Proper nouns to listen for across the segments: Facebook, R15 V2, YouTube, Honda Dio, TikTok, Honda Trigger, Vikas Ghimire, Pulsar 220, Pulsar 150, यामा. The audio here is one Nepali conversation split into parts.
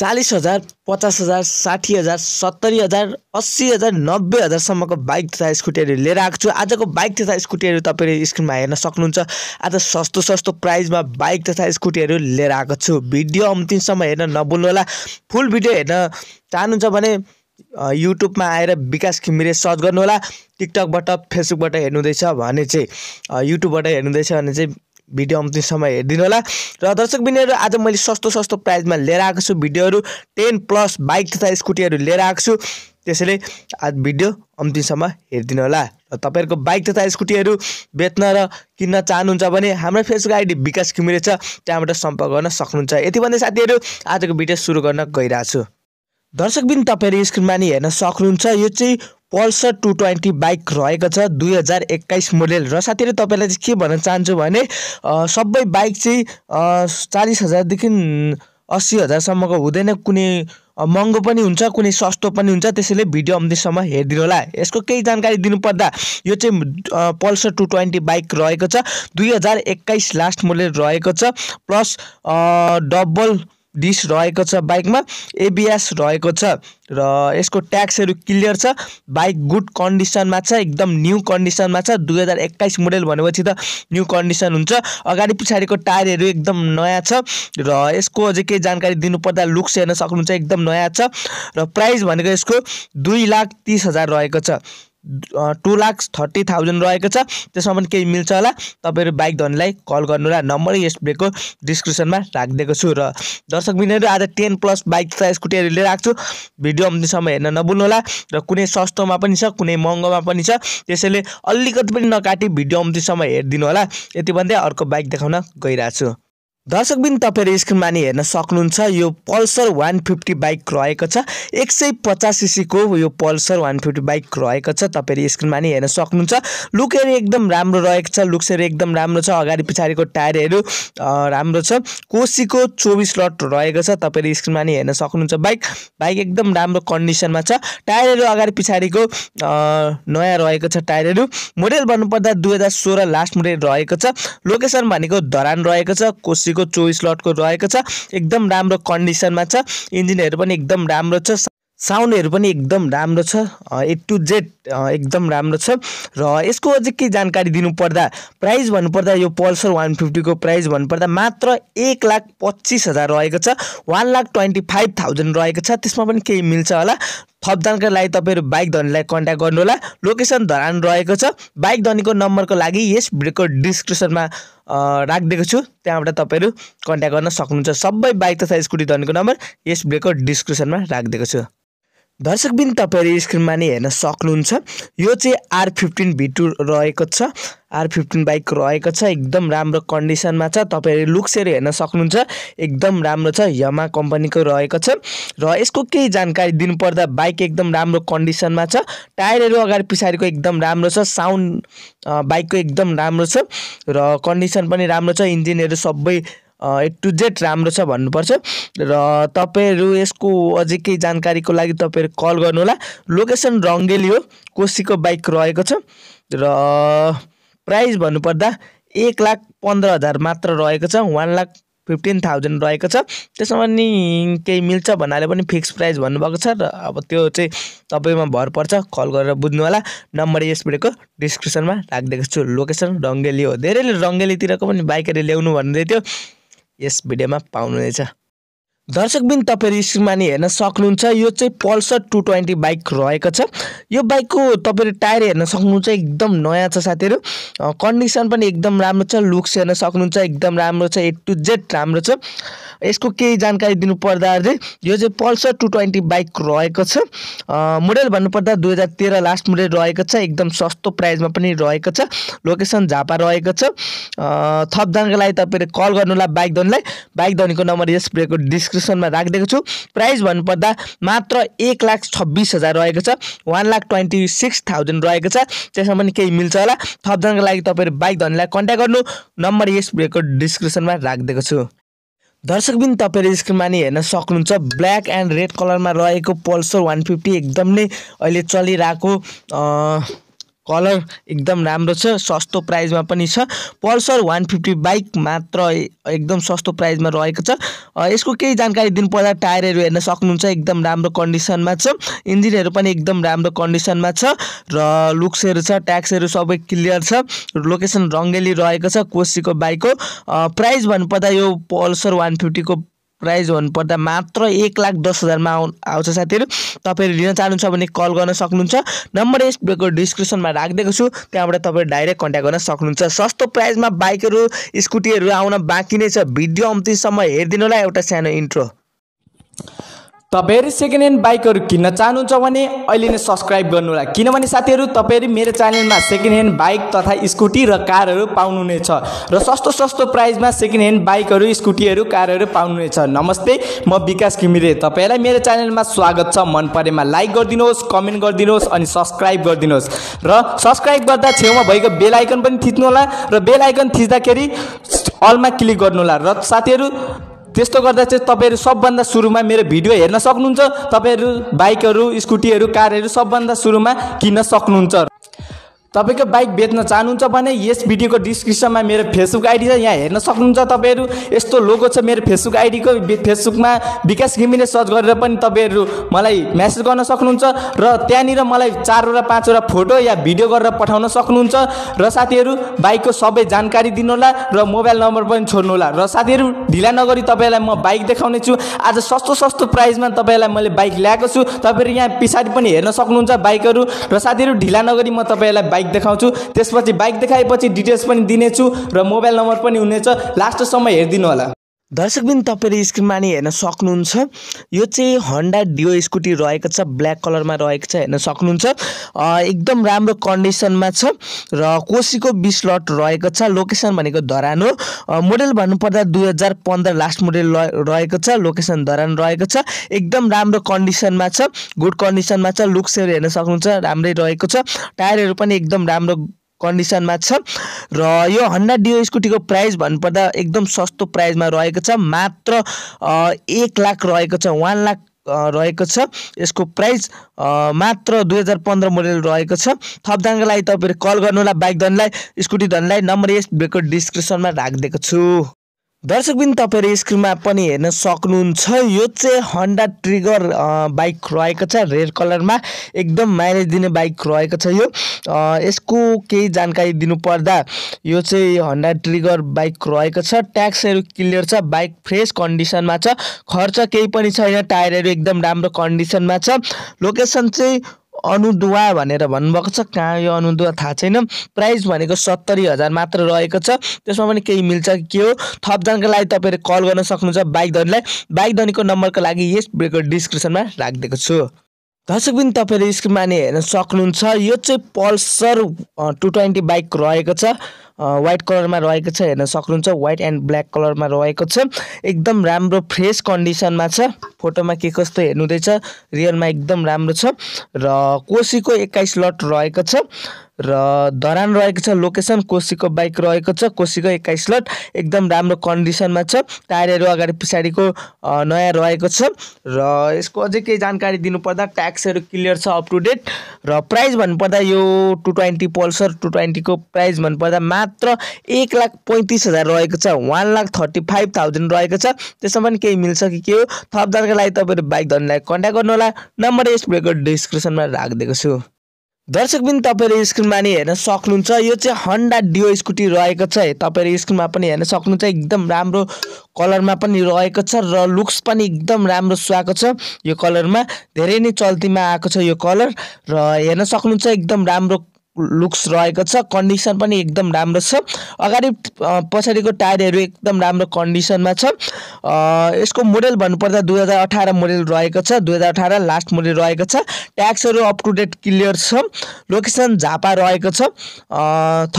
40,000, 50,000, 60,000, 70,000, 80,000, 90,000 सम्मको बाइक तथा स्कुटीहरु लिएर आएको छु। आजको बाइक तथा स्कुटीहरु तपाईले स्क्रिनमा हेर्न सक्नुहुन्छ। आज सस्तो सस्तो प्राइसमा बाइक तथा स्कुटीहरु लिएर आएको छु। भिडियो अन्तिमसम्म हेर्न नभुल्नु होला। फुल भिडियो हेर्न चाहनुहुन्छ भने युट्युबमा आएर विकास घिमिरे सर्च गर्नु होला। टिकटकबाट, फेसबुकबाट हेर्नुहुँदैछ भने चाहिँ युट्युबबाट हेर्नुहुँदैछ भने चाहिँ भिडियो अन्तिमसम्म हेर्दिनु होला। र दर्शक बिन्दुहरु, आज मैले सस्तो सस्तो प्राइसमा लिएर आएको छु भिडियोहरु। 10 प्लस बाइक तथा स्कुटीहरु लिएर आएको छु, त्यसैले आज भिडियो अन्तिमसम्म हेर्दिनु होला। र तपाईहरुको बाइक तथा स्कुटीहरु बेच्न र किन्न चाहनुहुन्छ भने हाम्रो फेसबुक आईडी विकास घिमिरे छ, त्यहाँबाट सम्पर्क गर्न सक्नुहुन्छ। यति भन्दै साथीहरु, आजको भिडियो सुरु गर्न गइराछु। दर्शक बिन तपाईहरु स्क्रिनमा नि हेर्न सक्नुहुन्छ, यो चाहिँ पल्सर 220 बाइक रहेको छ, 2021 मोडल। र साथीहरु, तपाईलाई चाहिँ के भन्न चाहन्छु भने सबै बाइक चाहिँ 40,000 देखि 80,000 सम्मको हुँदैन, कुनै महँगो पनि हुन्छ, कुनै सस्तो पनि हुन्छ, त्यसैले भिडियो अन्तिमसम्म हेर्दिनु होला। यसको केही जानकारी दिनुपर्दा, यो चाहिँ पल्सर 220 बाइक रहेको छ, 2021 लास्ट मोडल रहेको छ, प्लस डबल डिस रहेको छ, बाइकमा एबीएस रहेको छ र यसको ट्याक्सहरु क्लियर छ। बाइक गुड कन्डिसनमा छ, एकदम न्यू कन्डिसनमा छ। 2021 मोडल भनेपछि त न्यू कन्डिसन हुन्छ। अगाडि पछाडीको टायरहरु एकदम नयाँ छ र यसको अझै केही जानकारी दिनुपर्दा लुक्स हेर्न सक्नुहुन्छ, एकदम नयाँ छ। र प्राइस भनेको यसको 2,30,000 रहेको छ, 2,30,000 रहेको छ। त्यसमा पनि केही मिल्छ होला। तपाईहरु बाइक धनीलाई कल गर्नु होला। नम्बर यस भिडियोको डिस्क्रिप्सनमा राखिदिएको छु। र दर्शक बिन्दुहरु, आज 10 प्लस बाइक तथा स्कुटीहरु लिएर आएको छु। भिडियो अन्तिमसम्म हेर्न नभुल्नु होला। र कुनै सस्तोमा पनि छ, कुनै महँगोमा पनि छ, त्यसैले अलिकति पनि नकाटी भिडियो अन्तिमसम्म हेर्दिनु होला। यति भन्दै अर्को बाइक देखाउन गइराछु। दर्शक बिन तपाईहरु स्क्रिनमा नि हेर्न सक्नुहुन्छ, यो पल्सर 150 बाइक रहेको छ, 150 सीसी को यो पल्सर 150 बाइक रहेको छ। तपाईहरु स्क्रिनमा नि हेर्न सक्नुहुन्छ, लुकहरु एकदम राम्रो रहेको छ, लुक्सहरु एकदम राम्रो छ। अगाडि पछाडीको टायरहरु राम्रो छ, कोसीको 24 लट रहेको छ। तपाईहरु स्क्रिनमा नि हेर्न सक्नुहुन्छ, बाइक एकदम राम्रो कन्डिसनमा छ। टायरहरु अगाडि पछाडीको नयाँ रहेको छ। टायरहरु मोडल भन्नुपर्दा 2016 लास्ट मोडल रहेको छ। लोकेसन भनेको धरान रहेको छ, कोसी 24 लटको रहेको छ, एकदम राम्रो कन्डिसनमा छ। इन्जिनहरु पनि एकदम राम्रो छ, साउन्डहरु पनि एकदम राम्रो छ, ए टु जेड एकदम राम्रो छ। र यसको अझै के जानकारी दिनुपर्दा, प्राइस भन्नुपर्दा यो पल्सर 150 को प्राइस भन्नुपर्दा मात्र 1,25,000 रहेको छ, 1,25,000 रहेको छ। त्यसमा पनि केही मिल्छ होला। थप जानकारीका लागि तपाईहरु बाइक धनीलाई कन्ट्याक्ट गर्नु होला। लोकेसन धरान रहेको छ। बाइक धनीको नम्बरको लागि यस भिडियोको डिस्क्रिप्सनमा राखिदिएको छु, त्यहाँबाट तपाईहरु कन्ट्याक्ट गर्न सक्नुहुन्छ। सबै बाइक तथा स्कुटी धनीको नम्बर यस भिडियोको डिस्क्रिप्सनमा राखिदिएको छु। दर्शकबिन तपाईहरु स्क्रिनमा नि हेर्न सक्नुहुन्छ, यो चाहिँ R15 V2 रहेको छ, R15 बाइक रहेको छ, एकदम राम्रो कन्डिसनमा छ। तपाईहरु लुक्सहरु हेर्न सक्नुहुन्छ, एकदम राम्रो छ, यामा कम्पनीको रहेको छ। र यसको केही जानकारी दिनुपर्दा, बाइक एकदम राम्रो कन्डिसनमा छ, टायरहरु अगाडि पछाडीको एकदम राम्रो छ, साउन्ड बाइकको एकदम राम्रो छ र कन्डिसन पनि राम्रो छ। इन्जिनहरु सबै ए टु जेड राम्रो छ भन्नुपर्छ। र तपाईहरु यसको अझै केही जानकारीको लागि तपाईहरु कल गर्नु होला। लोकेसन रंगेली हो, कोसीको बाइक रहेको छ। र प्राइस भन्नुपर्दा 1,15,000 मात्र रहेको छ, 1,15,000 रहेको छ। त्यसमा नि केही मिल्छ भन्नाले पनि फिक्स प्राइस भन्नुभएको छ। र अब त्यो चाहिँ तपाईमा भर पर्छ, कल गरेर बुझ्नु होला। नम्बर यस भिडियोको डिस्क्रिप्सनमा राखिदिएको छु। लोकेसन रंगेली हो। धेरैले रंगेलीतिरको पनि बाइकहरु ल्याउनु भन्दै थियो, यस भिडियोमा पाउनुहुनेछ। दर्शकबिन तपाईहरु स्क्रिनमा नि हेर्न सक्नुहुन्छ, यो चाहिँ पल्सर 220 बाइक रहेको छ। यो बाइकको तपाईहरु टायर हेर्न सक्नुहुन्छ, एकदम नयाँ छ साथीहरु। कन्डिसन पनि एकदम राम्रो छ, लुक्स हेर्न सक्नुहुन्छ, एकदम राम्रो छ, ए टु जेड राम्रो छ। यसको केही जानकारी दिनुपर्दा चाहिँ यो चाहिँ पल्सर 220 बाइक रहेको छ। मोडल भन्नुपर्दा 2013 लास्ट मोडल रहेको छ, एकदम सस्तो प्राइसमा पनि रहेको छ। लोकेसन झापा रहेको छ। थप जानकारीका लागि तपाईहरु कल गर्नुहोला बाइक धनीलाई। बाइक धनीको नम्बर यस भिडियोको डिस्क्रिप्सनमा राखिदिएको छु। प्राइस भन्नुपर्दा मात्र 1,26,000 रहेको छ, 1,26,000 रहेको छ। त्यसमा पनि केही मिल्छ होला। थप जानकारीका लागि तपाईहरु बाइक धनीलाई कन्ट्याक्ट गर्नु। नम्बर यस भिडियोको डिस्क्रिप्सनमा राखिदिएको छु। दर्शकबिन तपाईहरु स्क्रिनमा नि हेर्न सक्नुहुन्छ, ब्ल्याक एन्ड रेड कलरमा रहेको पल्सर 150 एकदम नै अहिले चलिरहेको कलर एकदम राम्रो छ सस्तो प्राइसमा पनि छ पल्सर 150 बाइक मात्र एकदम सस्तो प्राइसमा रहेको छ यसको केही जानकारी दिन पर्दा टायरहरु हेर्न सक्नुहुन्छ एकदम राम्रो कन्डिसनमा छ इन्जिनहरु पनि एकदम राम्रो कन्डिसनमा छ र लुक्सहरु छ ट्याक्सहरु सबै क्लियर छ लोकेसन रंगेली रहेको छ कोशीको बाइकको प्राइस भन्नुपर्दा यो पल्सर 150 को प्राइस भन्नुपर्दा मात्र 1,10,000 मा आउँछ साथीहरु तपाईहरु लिन चाहनुहुन्छ भने कल गर्न सक्नुहुन्छ नम्बर यस भिडियोको डिस्क्रिप्सनमा राखिदिएको छु त्यहाँबाट तपाईहरु डाइरेक्ट कन्ट्याक्ट गर्न सक्नुहुन्छ सस्तो प्राइसमा बाइकहरु स्कुटीहरु आउन बाँकी नै छ भिडियो अन्तिमसम्म हेर्दिनु होला एउटा सानो इन्ट्रो तपाईहरु सेकेन्ड ह्यान्ड बाइकहरु किन्न चाहनुहुन्छ भने अहिले नै सब्स्क्राइब गर्नु होला किनभने साथीहरु तपाईहरु मेरो च्यानलमा सेकेन्ड ह्यान्ड बाइक तथा स्कुटी र कारहरु पाउनुहुनेछ र सस्तो सस्तो प्राइसमा सेकेन्ड ह्यान्ड बाइकहरु स्कुटीहरु कारहरु पाउनुहुनेछ नमस्ते म विकास घिमिरे तपाईलाई मेरो च्यानलमा स्वागत छ मन परेमा लाइक गर्दिनुहोस् कमेन्ट गर्दिनुहोस् अनि सब्स्क्राइब गर्दिनुहोस् र सब्स्क्राइब गर्दा छेउमा भएको बेल आइकन पनि थिच्नु होला र बेल आइकन थिच्दाखेरि अलमा क्लिक गर्नु होला र साथीहरु त्यस्तो गर्दा चाहिँ तपाईहरु सबभन्दा सुरुमा मेरो भिडियो हेर्न सक्नुहुन्छ तपाईहरु बाइकहरु स्कुटीहरु कारहरु सबभन्दा सुरुमा किन्न सक्नुहुन्छ तपाईको बाइक बेच्न चाहनुहुन्छ भने यस भिडियोको डिस्क्रिप्सनमा मेरो फेसबुक आईडी छ यहाँ हेर्न सक्नुहुन्छ तपाईहरु यस्तो लोगो छ मेरो फेसबुक आईडीको फेसबुकमा विकास घिमिरे सर्च गरेर पनि तपाईहरु मलाई मेसेज गर्न सक्नुहुन्छ र त्यहाँनिर मलाई 4 वटा 5 वटा फोटो या भिडियो गरेर पठाउन सक्नुहुन्छ र साथीहरु बाइकको सबै जानकारी दिनु होला र मोबाइल नम्बर पनि छोड्नु होला र साथीहरु ढिला नगरी तपाईलाई म बाइक देखाउने छु आज सस्तो सस्तो प्राइसमा तपाईलाई मैले बाइक ल्याएको छु तपाईहरु यहाँ पछाडी पनि हेर्न सक्नुहुन्छ बाइकहरु र साथीहरु ढिला नगरी म तपाईलाई बाइक देखाउँछु त्यसपछि बाइक देखाएपछि डिटेल्स पनि दिनेछु र मोबाइल नम्बर पनि हुनेछ लास्ट समय हेर्दिनु होला दर्शकबिन तपाईहरु स्क्रिनमा नि हेर्न सक्नुहुन्छ यो चाहिँ होन्डा डियो स्कुटी रहेको छ ब्ल्याक कलरमा रहेको छ हेर्न सक्नुहुन्छ एकदम राम्रो कन्डिसनमा छ र कोशीको 20 लट रहेको छ लोकेसन भनेको धरान मोडल भन्नुपर्दा 2015 लास्ट मोडल रहेको छ लोकेसन धरान रहेको छ एकदम राम्रो कन्डिसनमा छ गुड कन्डिसनमा छ लुक्सहरु हेर्न सक्नुहुन्छ राम्रै रहेको छ टायरहरु पनि एकदम राम्रो कन्डिसनमा छ र यो Honda Dio स्कुटीको प्राइस भन्नुपर्दा एकदम सस्तो प्राइसमा रहेको छ मात्र 1 लाख रहेको छ 1 लाख रहेको छ यसको प्राइस मात्र 2015 मोडल रहेको छ थपदानका लागि तपाईहरु कल गर्नु होला बाइक धनलाई स्कुटी धनलाई नम्बर यस भिडियोको डिस्क्रिप्सनमा राखिदिएको छु दर्शकबिन तपाईहरु स्क्रिनमा पनि हेर्न सक्नुहुन्छ यो चाहिँ Honda Trigger बाइक रहेको छ रेड कलरमा एकदम माइलेज दिने बाइक रहेको छ यो यसको केही जानकारी दिनु पर्दा यो चाहिँ Honda Trigger बाइक रहेको छ ट्याक्सहरु क्लियर छ बाइक फ्रेश कन्डिसनमा छ खर्च केही पनि छैन टायरहरु एकदम राम्रो कन्डिसनमा छ लोकेसन चाहिँ अनुदुवा भनेर भन्नुभएको छ कहाँ यो अनुदुवा थाहा छैन प्राइस भनेको 70,000 मात्र रहेको छ त्यसमा पनि केही मिल्छ के हो थप जानका लागि तपाईहरु कल गर्न सक्नुहुन्छ बाइक धनीलाई बाइक धनीको नम्बरको लागि यस भिडियोको डिस्क्रिप्सनमा राखिदिएको छु दर्शकबिन तपाईहरु स्क्रिनमा नि हेर्न सक्नुहुन्छ यो चाहिँ पल्सर 220 बाइक रहेको छ व्हाइट कलरमा रहेको छ हेर्न सक्नुहुन्छ व्हाइट एन्ड ब्ल्याक कलरमा रहेको छ एकदम राम्रो फ्रेश कन्डिसनमा छ फोटोमा के कस्तो हेर्नु हुँदैछ रियलमा एकदम राम्रो छ र कोशीको 21 लट रहेको छ र धरान रहेको छ लोकेसन कोशीको बाइक रहेको छ कोशीको 21 लट एकदम राम्रो कन्डिसनमा छ टायरहरु अगाडि पछाडीको नयाँ रहेको छ र यसको अझै केही जानकारी दिनुपर्दा ट्याक्सहरु क्लियर छ अप टु डेट र प्राइस भन्नुपर्दा यो 220 पल्सर 220 को प्राइस भन्नुपर्दा मात्र 1,35,000 रहेको छ 1,35,000 रहेको छ त्यसमा पनि केही मिल्छ के हो थपदानका लागि तपाईहरु बाइक धनीलाई कन्ट्याक्ट गर्नु होला नम्बर यस भिडियोको डिस्क्रिप्सनमा राखिदिएको छु दर्शकबिन तपाईहरु स्क्रिनमा नि हेर्न सक्नुहुन्छ यो चाहिँ Honda Dio स्कुटी रहेको छ तपाईहरु स्क्रिनमा पनि हेर्न सक्नुहुन्छ एकदम राम्रो कलरमा पनि रहेको छ र लुक्स पनि एकदम राम्रो सुहाएको छ यो कलरमा धेरै नै चल्तीमा आएको छ यो कलर र हेर्न सक्नुहुन्छ एकदम राम्रो लुक्स रहेको छ कन्डिसन पनि एकदम राम्रो छ अगाडि पछाडीको टायरहरु एकदम राम्रो कन्डिसनमा छ यसको मोडल भन्नुपर्दा 2018 मोडल रहेको छ 2018 लास्ट मोडल रहेको छ ट्याक्सहरु अप टु डेट क्लियर छ लोकेसन झापा रहेको छ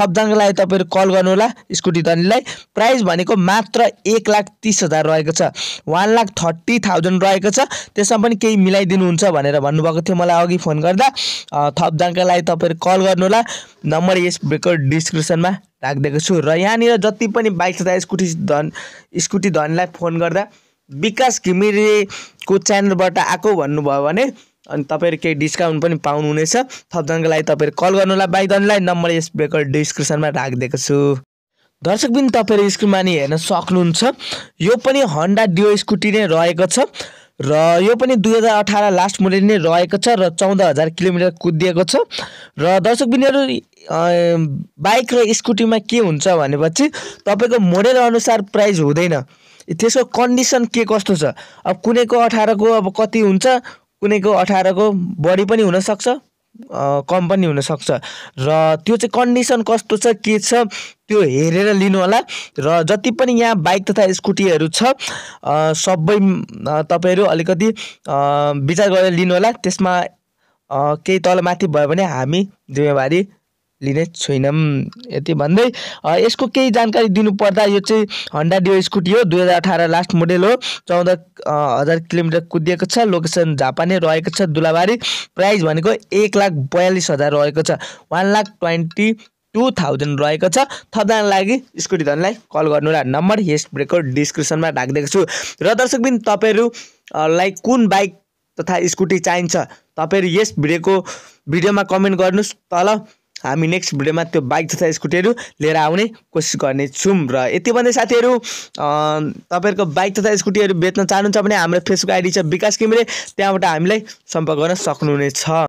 थपदानका लागि तपाईहरु कल गर्नु होला स्कुटी धनीलाई प्राइस भनेको मात्र 1,30,000 रहेको छ 1,30,000 रहेको छ त्यसमा पनि केही मिलाइदिनुहुन्छ भनेर भन्नुभएको थियो मलाई अघि फोन गर्दा थपदानका लागि तपाईहरु कल गर्नु होला नम्बर यस भिडियोको डिस्क्रिप्सनमा राखिदिएको छु र यहाँनिर जति पनि बाइक तथा स्कुटी धनीलाई फोन गर्दा विकास घिमिरे को च्यानलबाट आको भन्नुभयो भने अनि तपाईहरुले डिस्काउन्ट पनि पाउनु हुनेछ थप जानकारी लागि तपाईहरु कल गर्नु होला बाइक दनलाई नम्बर यस ब्रेकर डिस्क्रिप्सनमा राखिदिएको छु दर्शकबिन तपाईहरु स्क्रिनमा नि हेर्न सक्नुहुन्छ यो पनि Honda Dio स्कुटी नै रहेको छ र यो पनि 2018 लास्ट मोडल नै रहेको छ र 14000 किलोमिटर कुदिएको छ र दर्शकबिनहरु बाइक र स्कुटीमा के हुन्छ भनेपछि तपाईको मोडल अनुसार प्राइस हुँदैन त्यसको कन्डिसन के कस्तो छ अब कुनैको 18 को अब कति हुन्छ कुनैको 18 को बडी पनि हुन सक्छ कम पनि हुन सक्छ र त्यो चाहिँ कन्डिसन कस्तो छ के छ त्यो हेरेर लिनु होला र जति पनि यहाँ बाइक तथा स्कुटीहरु छ सबै तपाईहरु अलिकति विचार गरेर लिनु होला त्यसमा केही तलमाथि भयो भने हामी जिम्मेवारी लिने छैनम यति भन्दै यसको केही जानकारी दिनु पर्दा यो चाहिँ Honda Dio स्कुटी हो 2018 लास्ट मोडल हो 14000 किलोमिटर कुदिएको छ लोकेसन जापानै रहेको छ दुलाबारी प्राइस भनेको 1,42,000 रहेको छ 1,22,000 रहेको छ थप्दान लागि स्कुटी धनलाई कल गर्नु होला नम्बर यस ब्रेकर डिस्क्रिप्सनमा राखिदिएको छु र दर्शकबिन तपाईहरुलाई कुन बाइक तथा स्कुटी चाहिन्छ तपाईहरु यस भिडियोको भिडियोमा कमेन्ट गर्नुस् तल हामी नेक्स्ट भिडियोमा त्यो बाइक तथा स्कुटीहरु लिएर आउने कोसिस गर्ने छौं र यति भन्दै साथीहरु तपाईहरुको बाइक तथा स्कुटीहरु बेच्न चाहनुहुन्छ भने हाम्रो फेसबुक आईडी छ विकास घिमिरे त्यहाँबाट हामीलाई सम्पर्क गर्न सक्नुहुनेछ।